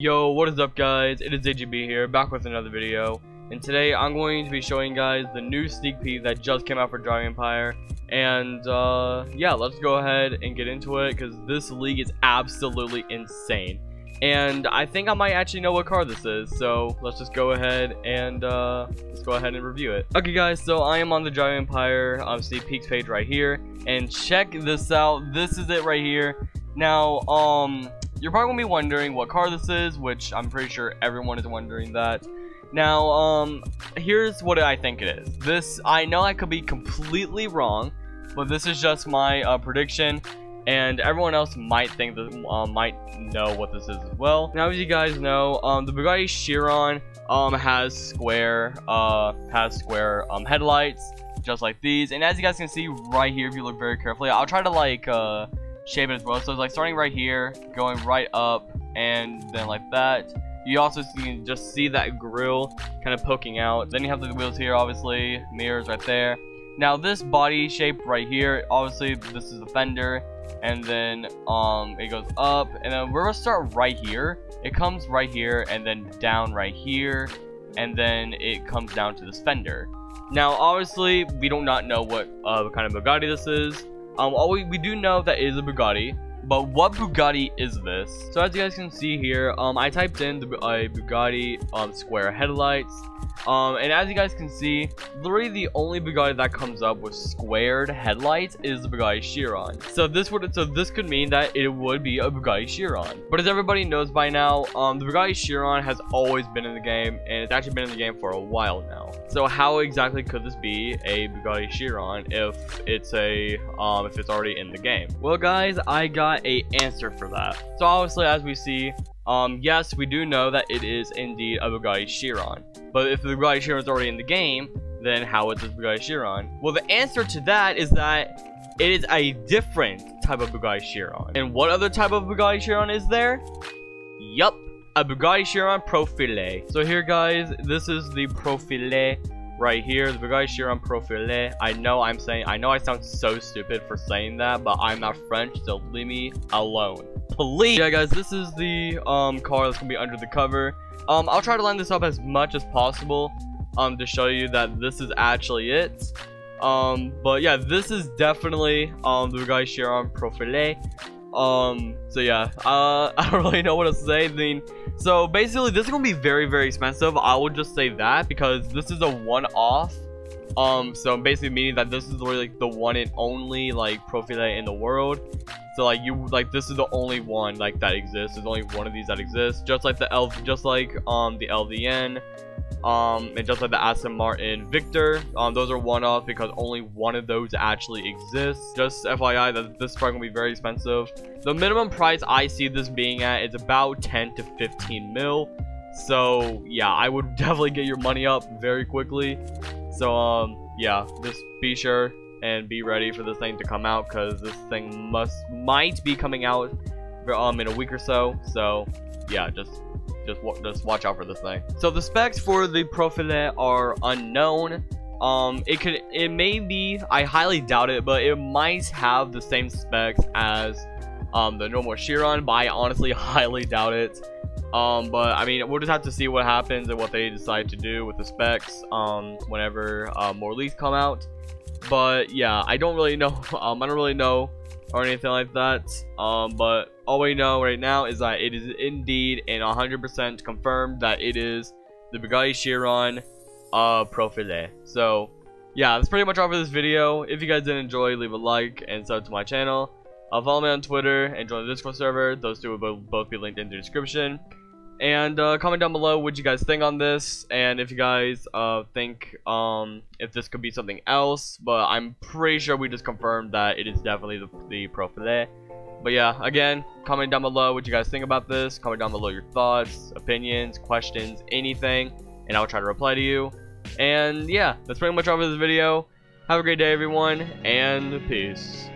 Yo, what is up guys, it is AGB here, back with another video, and today I'm going to be showing guys the new sneak peek that just came out for Driving Empire, and yeah, let's go ahead and get into it, because this league is absolutely insane, and I think I might actually know what car this is, so let's just go ahead and review it. Okay guys, so I am on the Driving Empire, obviously, peaks page right here, and check this out, this is it right here. Now, you're probably gonna be wondering what car this is, which I'm pretty sure everyone is wondering that. Now, here's what I think it is. This, I know I could be completely wrong, but this is just my prediction, and everyone else might think that might know what this is as well. Now, as you guys know, the Bugatti Chiron has square headlights, just like these. And as you guys can see right here, if you look very carefully, I'll try to like shape it as well, so it's like starting right here, going right up, and then like that. You also can just see that grill kind of poking out. Then you have the wheels here, obviously, mirrors right there. Now this body shape right here, obviously this is the fender, and then it goes up, and then we're gonna start right here. It comes right here, and then down right here, and then it comes down to this fender. Now obviously we do not know what kind of Bugatti this is. We do know that it is a Bugatti, but what Bugatti is this? So as you guys can see here, I typed in the Bugatti square headlights, and as you guys can see, literally the only Bugatti that comes up with squared headlights is the Bugatti Chiron. So this could mean that it would be a Bugatti Chiron. But as everybody knows by now, the Bugatti Chiron has always been in the game, and it's actually been in the game for a while now. So how exactly could this be a Bugatti Chiron if it's already in the game? Well, guys, I got an answer for that. So obviously, as we see, yes, we do know that it is indeed a Bugatti Chiron. But if the Bugatti Chiron is already in the game, then how is this Bugatti Chiron? Well, the answer to that is that it is a different type of Bugatti Chiron. And what other type of Bugatti Chiron is there? Yup, a Bugatti Chiron Profilee. So here, guys, this is the Profilee right here, the Bugatti Chiron Profilee. I know I sound so stupid for saying that, but I'm not French, so leave me alone, please. Yeah, guys, this is the car that's gonna be under the cover. I'll try to line this up as much as possible to show you that this is actually it. But yeah, this is definitely the Bugatti Chiron Profilee. So yeah, I don't really know what to say. I mean, so basically this is gonna be very, very expensive. I will just say that, because this is a one-off. So basically meaning that this is really like the one and only like Profilee in the world. So like this is the only one like that exists. There's only one of these that exists. Just like the LDN, and just like the Aston Martin Victor, those are one-off because only one of those actually exists. Just FYI that this is probably gonna be very expensive. The minimum price I see this being at is about 10 to 15 mil. So yeah, I would definitely get your money up very quickly. So yeah, just be sure and be ready for this thing to come out, because this thing might be coming out in a week or so. So yeah, just watch out for this thing. So the specs for the Profilee are unknown. It may be, I highly doubt it, but it might have the same specs as the normal Chiron, but I honestly highly doubt it. But I mean, we'll just have to see what happens and what they decide to do with the specs whenever more leaks come out. But yeah, I don't really know. I don't really know or anything like that. But all we know right now is that it is indeed and 100% confirmed that it is the Bugatti Chiron Profilee. So yeah, that's pretty much all for this video. If you guys did enjoy, leave a like and sub to my channel. Follow me on Twitter and join the Discord server. Those two will both be linked in the description. And comment down below what you guys think on this, and if you guys think if this could be something else. But I'm pretty sure we just confirmed that it is definitely the Profilee. But yeah, again, comment down below what you guys think about this. Comment down below your thoughts, opinions, questions, anything, and I'll try to reply to you. And yeah, that's pretty much all for this video. Have a great day, everyone, and peace.